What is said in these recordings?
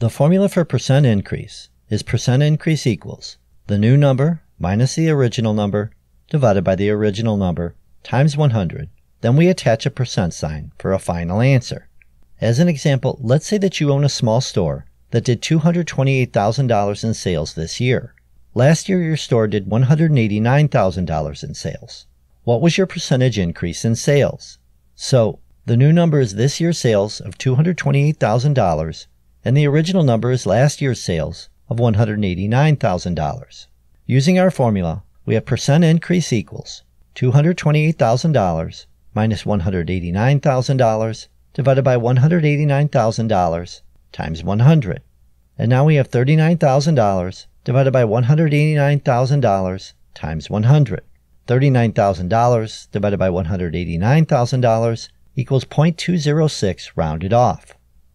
The formula for percent increase is percent increase equals the new number minus the original number divided by the original number times 100. Then we attach a percent sign for a final answer. As an example, let's say that you own a small store that did $228,000 in sales this year. Last year your store did $189,000 in sales. What was your percentage increase in sales? So, the new number is this year's sales of $228,000 and the original number is last year's sales of $189,000. Using our formula, we have percent increase equals $228,000 minus $189,000 divided by $189,000 times 100. And now we have $39,000 divided by $189,000 times 100. $39,000 divided by $189,000 equals 0.206 rounded off.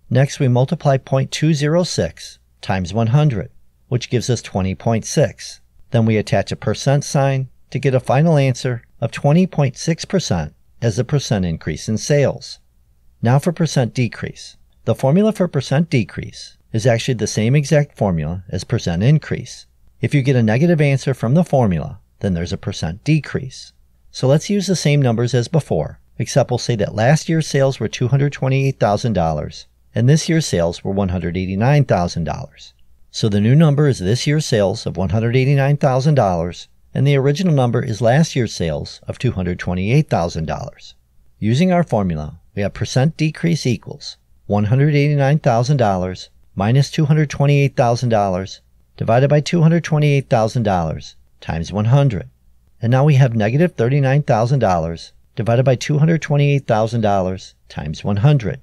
Next we multiply 0.206 times 100, which gives us 20.6. Then we attach a percent sign to get a final answer of 20.6% as the percent increase in sales. Now for percent decrease. The formula for percent decrease is actually the same exact formula as percent increase. If you get a negative answer from the formula, then there's a percent decrease. So let's use the same numbers as before, except we'll say that last year's sales were $228,000 and this year's sales were $189,000. So the new number is this year's sales of $189,000 and the original number is last year's sales of $228,000. Using our formula, we have percent decrease equals $189,000 minus $228,000 divided by $228,000 times 100. And now we have negative $39,000 divided by $228,000 times 100.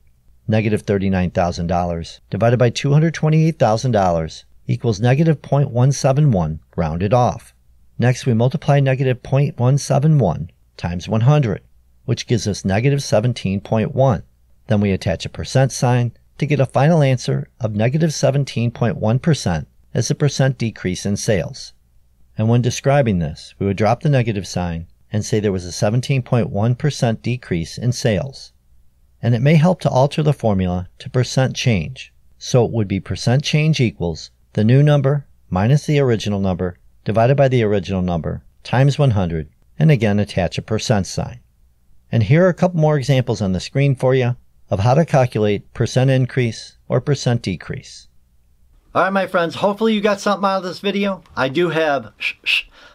Negative $39,000 divided by $228,000 equals negative 0.171 rounded off. Next we multiply negative 0.171 times 100, which gives us negative 17.1. Then we attach a percent sign to get a final answer of negative 17.1% as a percent decrease in sales. And when describing this, we would drop the negative sign and say there was a 17.1% decrease in sales. And it may help to alter the formula to percent change. So it would be percent change equals the new number minus the original number divided by the original number times 100, and again attach a percent sign. And here are a couple more examples on the screen for you of how to calculate percent increase or percent decrease. Alright my friends, hopefully you got something out of this video. I do have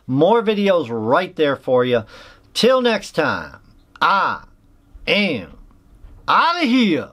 more videos right there for you. Till next time, I am out of here.